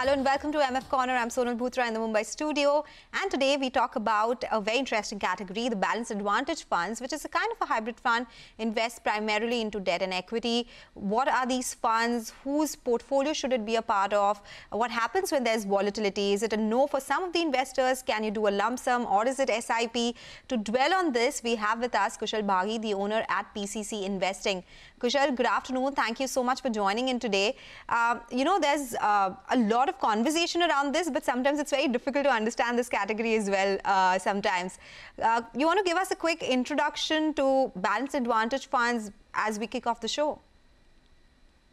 Hello and welcome to MF Corner. I'm Sonal Bhutra in the Mumbai studio, and today we talk about a very interesting category, the Balanced Advantage Funds, which is a kind of a hybrid fund, invests primarily into debt and equity. What are these funds? Whose portfolio should it be a part of? What happens when there's volatility? Is it a no for some of the investors? Can you do a lump sum or is it SIP? To dwell on this, we have with us Kushal Bhagi, the owner at PCC Investing. Kushal, good afternoon. Thank you so much for joining in today. There's a lot of conversation around this, but sometimes it's very difficult to understand this category as well sometimes. You want to give us a quick introduction to Balanced Advantage Funds as we kick off the show?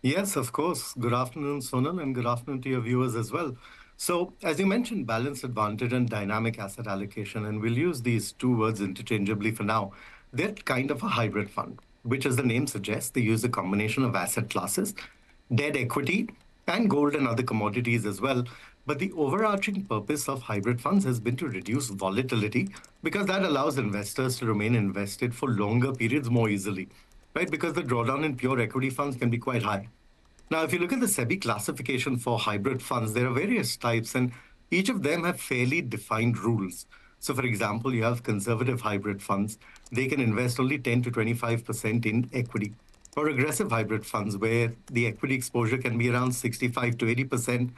Yes, of course. Good afternoon, Sonal, and good afternoon to your viewers as well. So, as you mentioned, Balanced Advantage and Dynamic Asset Allocation, and we'll use these two words interchangeably for now. They're kind of a hybrid fund, which, as the name suggests, they use a combination of asset classes, debt equity, and gold and other commodities as well. But the overarching purpose of hybrid funds has been to reduce volatility, because that allows investors to remain invested for longer periods more easily, right? Because the drawdown in pure equity funds can be quite high. Now, if you look at the SEBI classification for hybrid funds, there are various types, and each of them have fairly defined rules. So, for example, you have conservative hybrid funds. They can invest only 10 to 25% in equity. Or aggressive hybrid funds, where the equity exposure can be around 65 to 80%,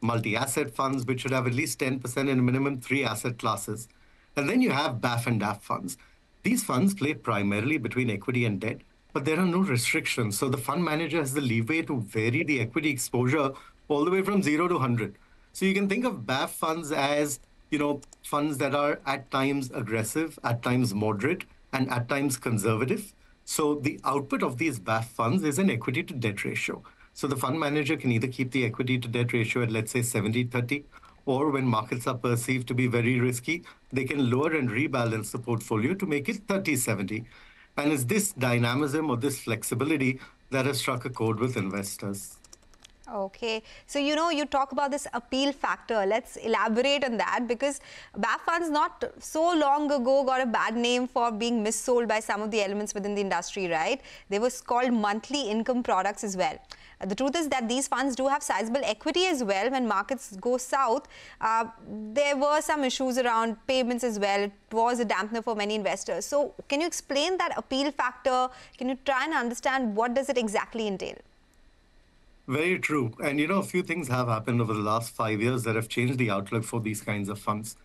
multi-asset funds, which should have at least 10% in minimum 3 asset classes. And then you have BAF and DAF funds. These funds play primarily between equity and debt, but there are no restrictions. So the fund manager has the leeway to vary the equity exposure all the way from 0 to 100. So you can think of BAF funds as, you know, funds that are at times aggressive, at times moderate, and at times conservative. So the output of these BAF funds is an equity to debt ratio. So the fund manager can either keep the equity to debt ratio at, let's say, 70-30, or when markets are perceived to be very risky, they can lower and rebalance the portfolio to make it 30-70. And it's this dynamism or this flexibility that has struck a chord with investors. Okay. So, you know, you talk about this appeal factor. Let's elaborate on that, because BAF funds not so long ago got a bad name for being missold by some of the elements within the industry, right? They were called monthly income products as well. The truth is that these funds do have sizable equity as well. When markets go south, there were some issues around payments as well. It was a dampener for many investors. So, can you explain that appeal factor? Can you try and understand what does it exactly entail? Very true. And, you know, a few things have happened over the last 5 years that have changed the outlook for these kinds of funds.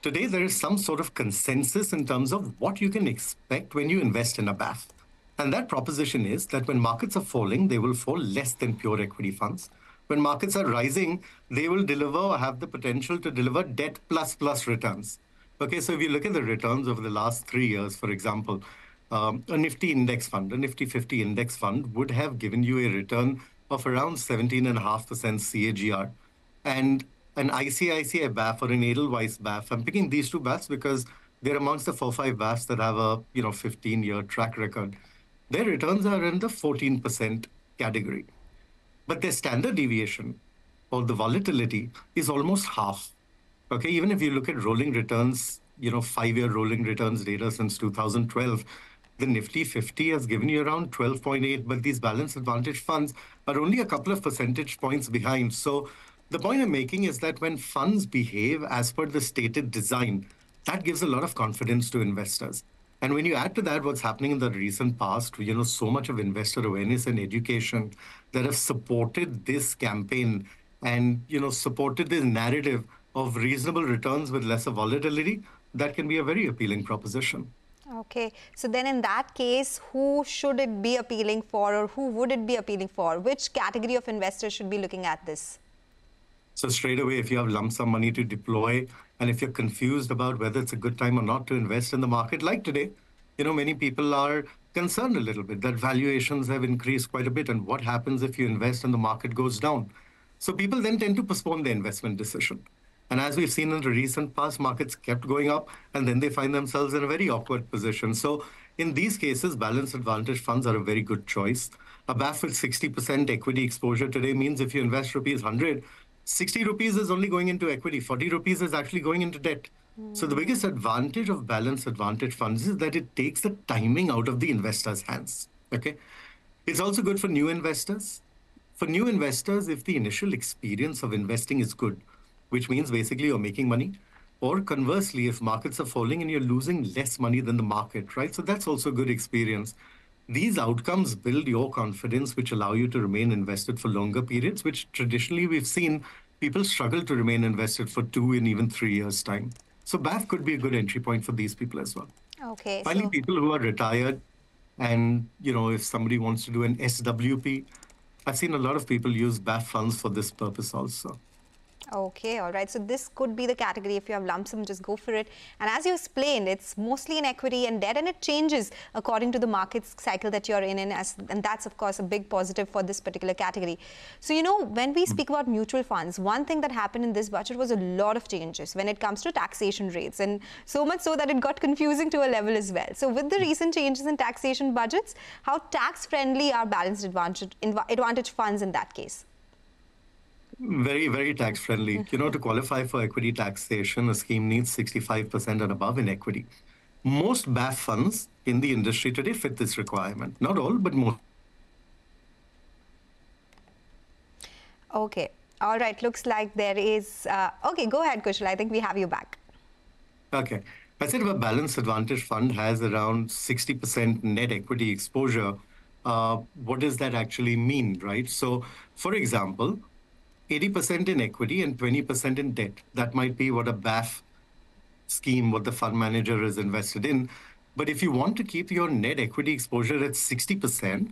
Today, there is some sort of consensus in terms of what you can expect when you invest in a BAF. And that proposition is that when markets are falling, they will fall less than pure equity funds. When markets are rising, they will deliver or have the potential to deliver debt plus returns. Okay, so if you look at the returns over the last 3 years, for example, a Nifty index fund, a Nifty 50 index fund would have given you a return of around 17.5% CAGR. And an ICICI BAF or an Edelweiss BAF, I'm picking these two BAFs because they're amongst the 4-5 BAFs that have a 15-year track record. Their returns are in the 14% category. But their standard deviation or the volatility is almost half. Okay, even if you look at rolling returns, 5-year rolling returns data since 2012, the Nifty 50 has given you around 12.8, but these Balanced Advantage funds are only a couple of percentage points behind. So the point I'm making is that when funds behave as per the stated design, that gives a lot of confidence to investors. And when you add to that what's happening in the recent past, so much of investor awareness and education that have supported this campaign and, supported this narrative of reasonable returns with lesser volatility, that can be a very appealing proposition. Okay, so then in that case, who should it be appealing for, or who would it be appealing for? Which category of investors should be looking at this? So straight away, if you have lump sum money to deploy, and if you're confused about whether it's a good time or not to invest in the market, like today, many people are concerned a little bit that valuations have increased quite a bit, and what happens if you invest and the market goes down? So people then tend to postpone their investment decision. And as we've seen in the recent past, markets kept going up, and then they find themselves in a very awkward position. So in these cases, Balanced Advantage funds are a very good choice. A BAF with 60% equity exposure today means if you invest rupees 100, 60 rupees is only going into equity, 40 rupees is actually going into debt. So the biggest advantage of Balanced Advantage funds is that it takes the timing out of the investor's hands. Okay, it's also good for new investors. For new investors, if the initial experience of investing is good, which means basically you're making money, or conversely, if markets are falling and you're losing less money than the market, right? So that's also a good experience. These outcomes build your confidence, which allow you to remain invested for longer periods, which traditionally we've seen people struggle to remain invested for 2 and even 3 years' time. So BAF could be a good entry point for these people as well. Okay. Finally, people who are retired and, you know, if somebody wants to do an SWP, I've seen a lot of people use BAF funds for this purpose also. Okay, all right. So this could be the category. If you have lump sum, just go for it. And as you explained, it's mostly in equity and debt, and it changes according to the market cycle that you're in. And that's, of course, a big positive for this particular category. So, you know, when we speak about mutual funds, one thing that happened in this budget was a lot of changes when it comes to taxation rates, and so much so that it got confusing to a level as well. So with the recent changes in taxation budgets, how tax-friendly are balanced advantage funds in that case? Very, very tax-friendly. You know, to qualify for equity taxation, a scheme needs 65% and above in equity. Most BAF funds in the industry today fit this requirement. Not all, but most. Okay. All right. Looks like there is... okay, go ahead, Kushal. I think we have you back. Okay. I said a balanced advantage fund has around 60% net equity exposure. What does that actually mean, right? So, for example... 80% in equity and 20% in debt. That might be what a BAF scheme, what the fund manager is invested in. But if you want to keep your net equity exposure at 60%,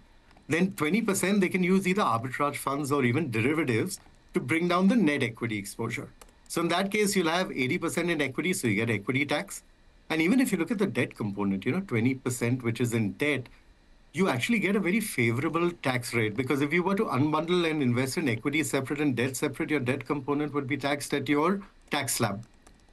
then 20% they can use either arbitrage funds or even derivatives to bring down the net equity exposure. So in that case, you'll have 80% in equity, so you get equity tax. And even if you look at the debt component, you know, 20%, which is in debt, you actually get a very favorable tax rate, because if you were to unbundle and invest in equity separate and debt separate, your debt component would be taxed at your tax slab.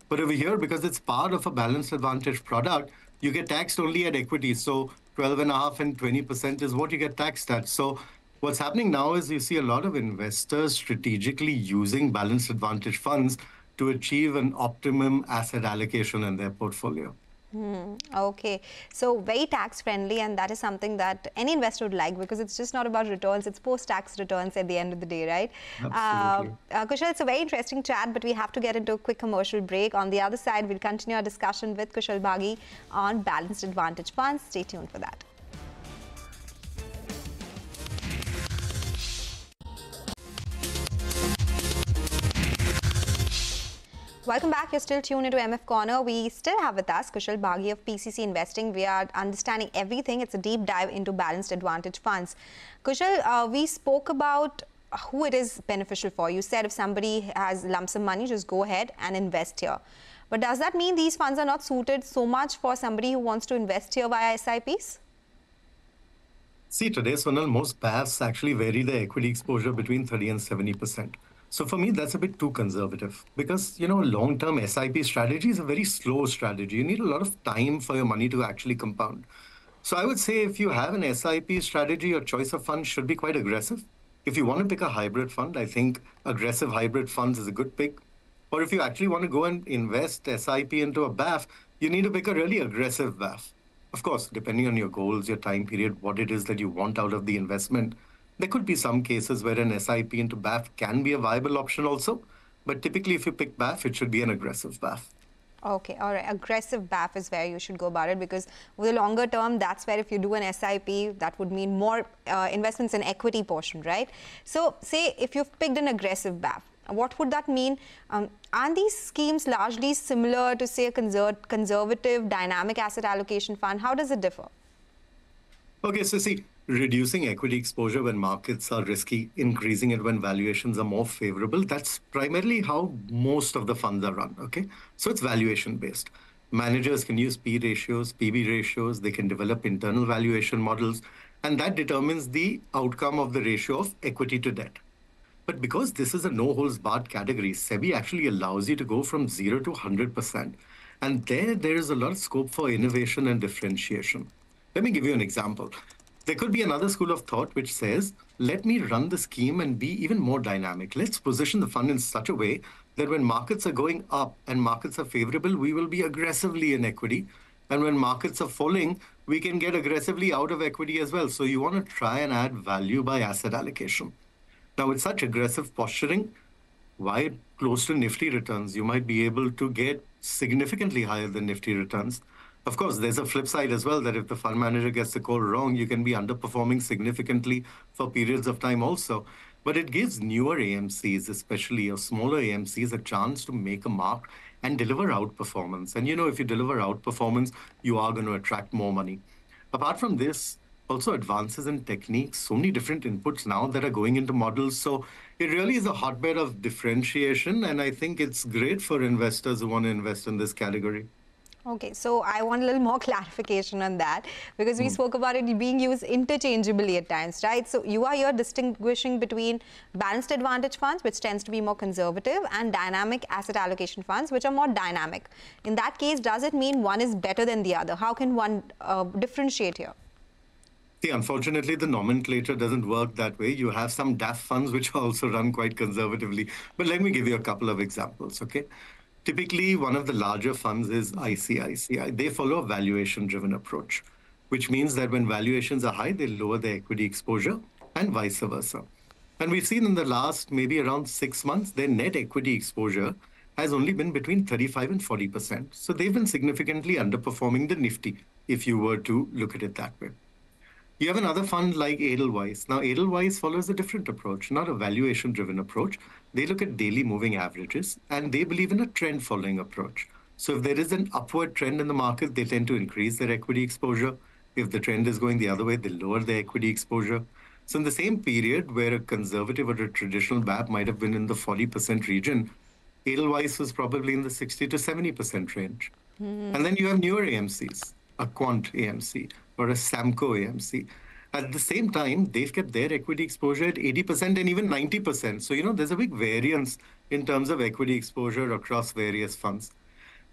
But over here, because it's part of a balanced advantage product, you get taxed only at equity. So 12.5% and 20% is what you get taxed at. So what's happening now is you see a lot of investors strategically using balanced advantage funds to achieve an optimum asset allocation in their portfolio. Okay, so very tax friendly, and that is something that any investor would like, because it's just not about returns, it's post-tax returns at the end of the day, right? Absolutely. Kushal, it's a very interesting chat, but we have to get into a quick commercial break. On the other side, we'll continue our discussion with Kushal Bhagi on balanced advantage funds. Stay tuned for that. Welcome back. You're still tuned into MF Corner. We still have with us Kushal Bhagi of PCC Investing. We are understanding everything. It's a deep dive into balanced advantage funds. Kushal, we spoke about who it is beneficial for. You said if somebody has lump sum money, just go ahead and invest here. But does that mean these funds are not suited so much for somebody who wants to invest here via SIPs? See, today, Sonal, most BAFs actually vary their equity exposure between 30 and 70%. So for me, that's a bit too conservative, because, you know, long-term SIP strategy is a very slow strategy. You need a lot of time for your money to actually compound. So I would say if you have an SIP strategy, your choice of fund should be quite aggressive. If you want to pick a hybrid fund, I think aggressive hybrid funds is a good pick. Or if you actually want to go and invest SIP into a BAF, you need to pick a really aggressive BAF. Of course, depending on your goals, your time period, what it is that you want out of the investment, there could be some cases where an SIP into BAF can be a viable option also. But typically, if you pick BAF, it should be an aggressive BAF. Okay, all right. Aggressive BAF is where you should go about it, because with the longer term, that's where if you do an SIP, that would mean more investments in equity portion, right? So say if you've picked an aggressive BAF, what would that mean? Aren't these schemes largely similar to, say, a conservative dynamic asset allocation fund? How does it differ? Okay, so see, reducing equity exposure when markets are risky, increasing it when valuations are more favorable, that's primarily how most of the funds are run, okay? So it's valuation-based. Managers can use P ratios, PB ratios, they can develop internal valuation models, and that determines the outcome of the ratio of equity to debt. But because this is a no-holds-barred category, SEBI actually allows you to go from 0 to 100%. And there is a lot of scope for innovation and differentiation. Let me give you an example. There could be another school of thought which says, let me run the scheme and be even more dynamic. Let's position the fund in such a way that when markets are going up and markets are favorable, we will be aggressively in equity. And when markets are falling, we can get aggressively out of equity as well. So you want to try and add value by asset allocation. Now, with such aggressive posturing, why close to Nifty returns? You might be able to get significantly higher than Nifty returns. Of course, there's a flip side as well, that if the fund manager gets the call wrong, you can be underperforming significantly for periods of time also. But it gives newer AMCs, especially or smaller AMCs, a chance to make a mark and deliver outperformance. And, you know, if you deliver outperformance, you are going to attract more money. Apart from this, also advances in techniques, so many different inputs now that are going into models. So it really is a hotbed of differentiation. And I think it's great for investors who want to invest in this category. Okay, so I want a little more clarification on that, because we spoke about it being used interchangeably at times, right? So you are here distinguishing between balanced advantage funds, which tends to be more conservative, and dynamic asset allocation funds, which are more dynamic. In that case, does it mean one is better than the other? How can one differentiate here? See, unfortunately, the nomenclature doesn't work that way. You have some DAF funds which also run quite conservatively. But let me give you a couple of examples, okay? Typically, one of the larger funds is ICICI. They follow a valuation-driven approach, which means that when valuations are high, they lower their equity exposure and vice versa. And we've seen in the last maybe around 6 months, their net equity exposure has only been between 35 and 40%. So they've been significantly underperforming the Nifty, if you were to look at it that way. You have another fund like Edelweiss. Now, Edelweiss follows a different approach, not a valuation-driven approach. They look at daily moving averages, and they believe in a trend-following approach. So if there is an upward trend in the market, they tend to increase their equity exposure. If the trend is going the other way, they lower their equity exposure. So in the same period where a conservative or a traditional BAP might have been in the 40% region, Edelweiss was probably in the 60 to 70% range. And then you have newer AMCs, a quant AMC, or a Samco AMC. At the same time, they've kept their equity exposure at 80% and even 90%. So, you know, there's a big variance in terms of equity exposure across various funds.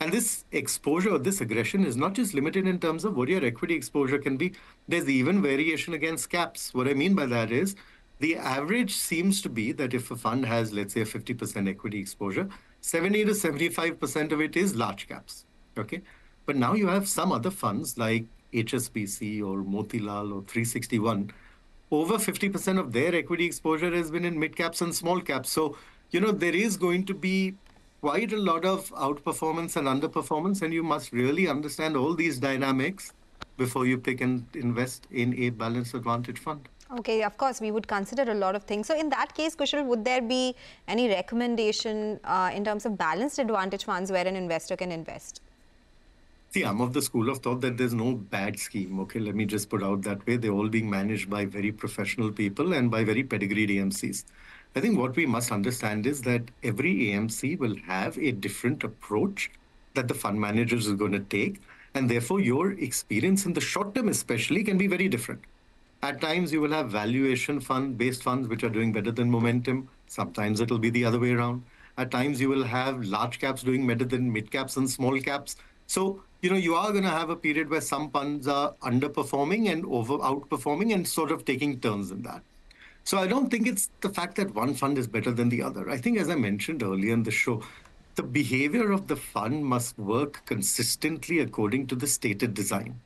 And this exposure or this aggression is not just limited in terms of what your equity exposure can be. There's even variation against caps. What I mean by that is the average seems to be that if a fund has, let's say, a 50% equity exposure, 70 to 75% of it is large caps, okay? But now you have some other funds like HSBC or Motilal or 361, over 50% of their equity exposure has been in mid caps and small caps. So, you know, there is going to be quite a lot of outperformance and underperformance, and you must really understand all these dynamics before you pick and invest in a balanced advantage fund. Okay, of course, we would consider a lot of things. So in that case, Kushal, would there be any recommendation in terms of balanced advantage funds where an investor can invest? See, I'm of the school of thought that there's no bad scheme, okay? Let me just put out that way. They're all being managed by very professional people and by very pedigreed AMCs. I think what we must understand is that every AMC will have a different approach that the fund managers are going to take. And therefore, your experience in the short term especially can be very different. At times, you will have valuation fund-based funds which are doing better than momentum. Sometimes it'll be the other way around. At times, you will have large caps doing better than mid caps and small caps. So, you know, you are going to have a period where some funds are underperforming and outperforming and sort of taking turns in that. So I don't think it's the fact that one fund is better than the other. I think, as I mentioned earlier in the show, the behavior of the fund must work consistently according to the stated design.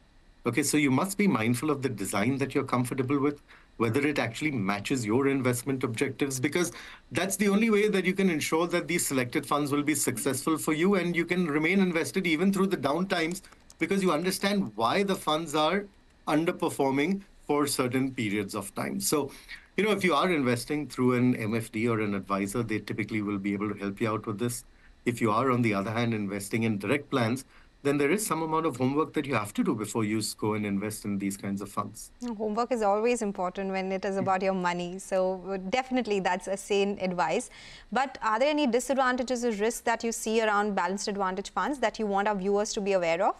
Okay, so you must be mindful of the design that you're comfortable with, whether it actually matches your investment objectives, because that's the only way that you can ensure that these selected funds will be successful for you and you can remain invested even through the down times, because you understand why the funds are underperforming for certain periods of time. So, you know, if you are investing through an MFD or an advisor, they typically will be able to help you out with this. If you are, on the other hand, investing in direct plans, then there is some amount of homework that you have to do before you go and invest in these kinds of funds. Homework is always important when it is about your money. So definitely that's a sane advice. But are there any disadvantages or risks that you see around balanced advantage funds that you want our viewers to be aware of?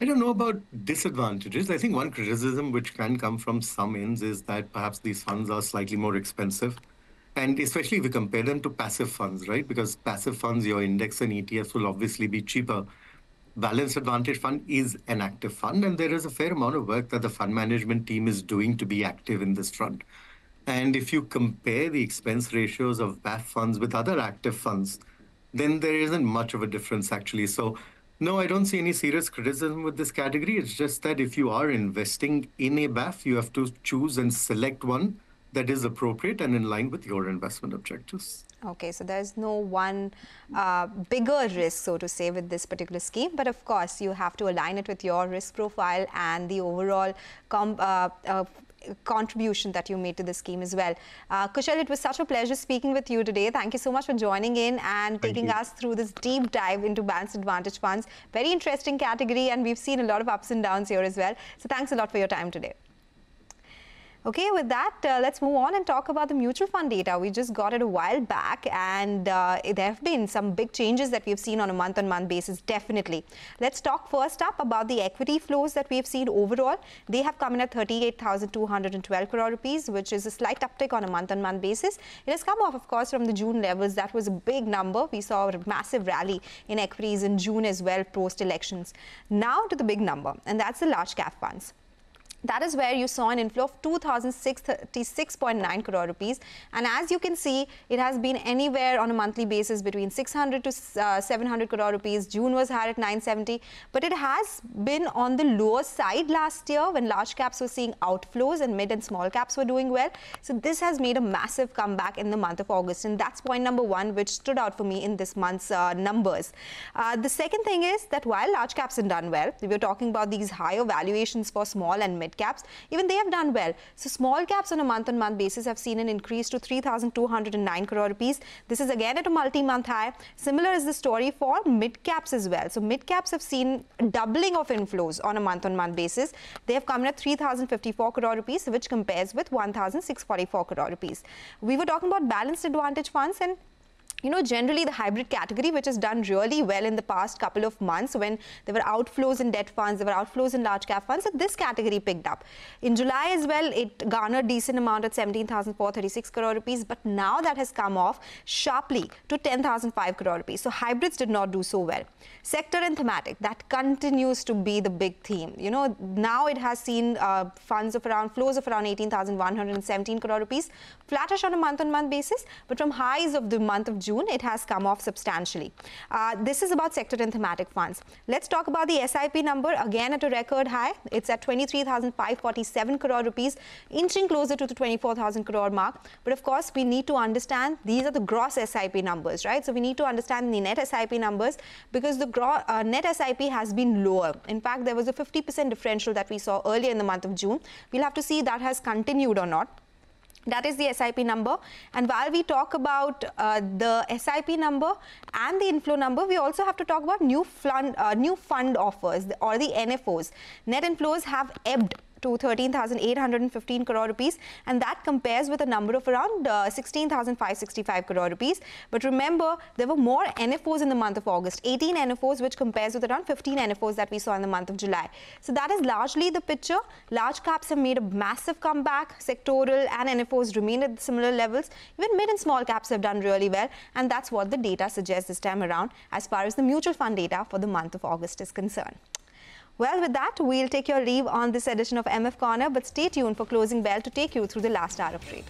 I don't know about disadvantages. I think one criticism which can come from some ends is that perhaps these funds are slightly more expensive. And especially if we compare them to passive funds, right? Because passive funds, your index and ETFs will obviously be cheaper. Balanced Advantage Fund is an active fund, and there is a fair amount of work that the fund management team is doing to be active in this front. And if you compare the expense ratios of BAF funds with other active funds, then there isn't much of a difference actually. So no, I don't see any serious criticism with this category. It's just that if you are investing in a BAF, you have to choose and select one that is appropriate and in line with your investment objectives. Okay, so there's no one bigger risk, so to say, with this particular scheme. But of course, you have to align it with your risk profile and the overall contribution that you made to the scheme as well. Kushal, it was such a pleasure speaking with you today. Thank you so much for joining in and taking us through this deep dive into Balanced Advantage Funds. Very interesting category, and we've seen a lot of ups and downs here as well. So thanks a lot for your time today. Okay, with that, let's move on and talk about the mutual fund data. We just got it a while back, and there have been some big changes that we've seen on a month-on-month basis, definitely. Let's talk first up about the equity flows that we've seen overall. They have come in at 38,212 crore rupees, which is a slight uptick on a month-on-month basis. It has come off, of course, from the June levels. That was a big number. We saw a massive rally in equities in June as well, post-elections. Now to the big number, and that's the large cap funds. That is where you saw an inflow of 2,636.9 crore rupees. And as you can see, it has been anywhere on a monthly basis between 600 to 700 crore rupees. June was higher at 970. But it has been on the lower side last year when large caps were seeing outflows and mid and small caps were doing well. So this has made a massive comeback in the month of August. And that's point number one, which stood out for me in this month's numbers. The second thing is that while large caps have done well, we were talking about these higher valuations for small and mid caps, even they have done well. So small caps on a month-on-month basis have seen an increase to 3,209 crore rupees. This is again at a multi-month high. Similar is the story for mid caps as well. So mid caps have seen doubling of inflows on a month-on-month basis. They have come in at 3,054 crore rupees, which compares with 1,644 crore rupees. We were talking about balanced advantage funds and generally the hybrid category, which has done really well in the past couple of months when there were outflows in debt funds, there were outflows in large cap funds, so this category picked up. In July as well, it garnered decent amount at 17,436 crore rupees, but now that has come off sharply to 10,005 crore rupees. So hybrids did not do so well. Sector and thematic, that continues to be the big theme. Now it has seen flows of around 18,117 crore rupees, flattish on a month-on-month basis, but from highs of the month of June, it has come off substantially. This is about sector and thematic funds. Let's talk about the SIP number, again at a record high. It's at 23,547 crore rupees, inching closer to the 24,000 crore mark. But of course, we need to understand these are the gross SIP numbers, right? So we need to understand the net SIP numbers because the net SIP has been lower. In fact, there was a 50% differential that we saw earlier in the month of June. We'll have to see that has continued or not. That is the SIP number. And while we talk about the SIP number and the inflow number, we also have to talk about new fund offers or the NFOs. Net inflows have ebbed to 13,815 crore rupees, and that compares with a number of around 16,565 crore rupees. But remember, there were more NFOs in the month of August, 18 NFOs, which compares with around 15 NFOs that we saw in the month of July. So that is largely the picture. Large caps have made a massive comeback. Sectoral and NFOs remain at similar levels. Even mid and small caps have done really well, and that's what the data suggests this time around as far as the mutual fund data for the month of August is concerned. Well, with that, we'll take your leave on this edition of MF Corner, but stay tuned for Closing Bell to take you through the last hour of trade.